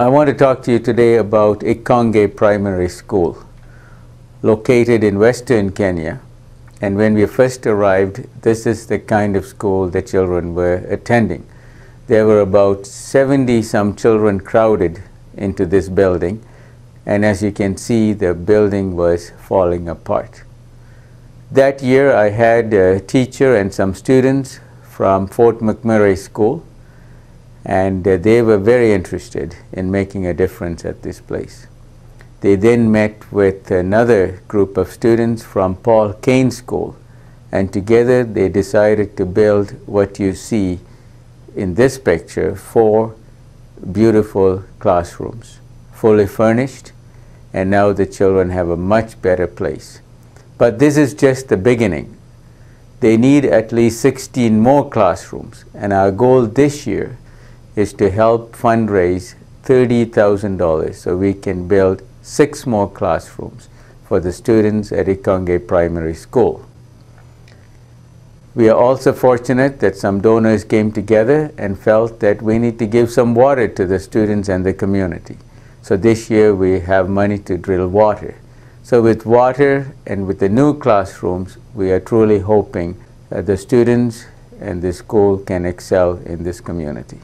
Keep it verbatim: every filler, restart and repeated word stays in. I want to talk to you today about Ikonge Primary School, located in Western Kenya. And when we first arrived, this is the kind of school the children were attending. There were about seventy some children crowded into this building, and as you can see, the building was falling apart. That year I had a teacher and some students from Fort McMurray School, and uh, they were very interested in making a difference at this place. They then met with another group of students from Paul Kane School, and together they decided to build what you see in this picture, four beautiful classrooms, fully furnished, and now the children have a much better place. But this is just the beginning. They need at least sixteen more classrooms, and our goal this year is to help fundraise thirty thousand dollars so we can build six more classrooms for the students at Ikonge Primary School. We are also fortunate that some donors came together and felt that we need to give some water to the students and the community. So this year we have money to drill water. So with water and with the new classrooms, we are truly hoping that the students and the school can excel in this community.